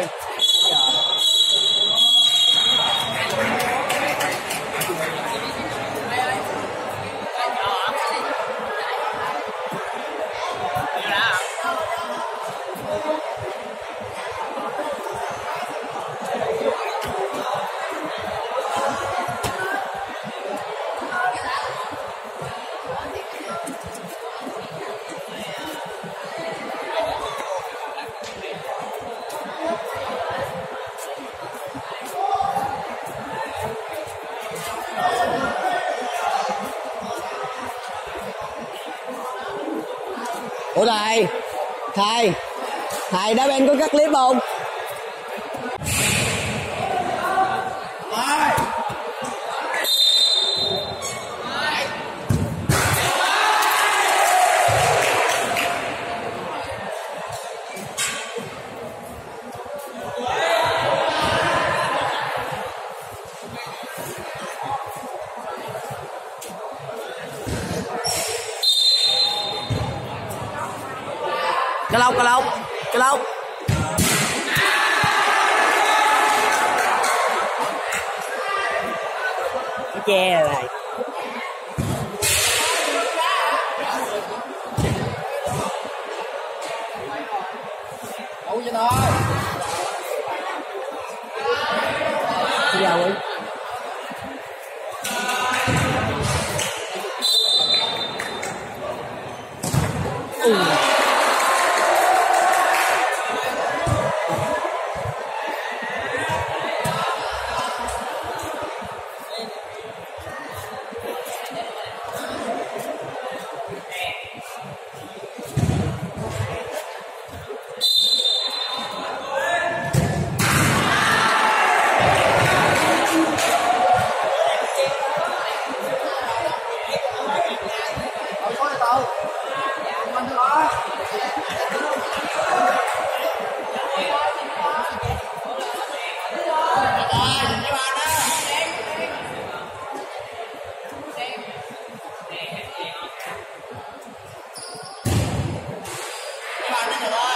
like, ủa thầy đá banh có cắt clip không? Cái lông cái che rồi này. Đủ cho nó rồi. Come on.